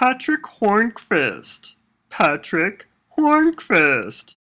Patric Hornqvist. Patric Hornqvist.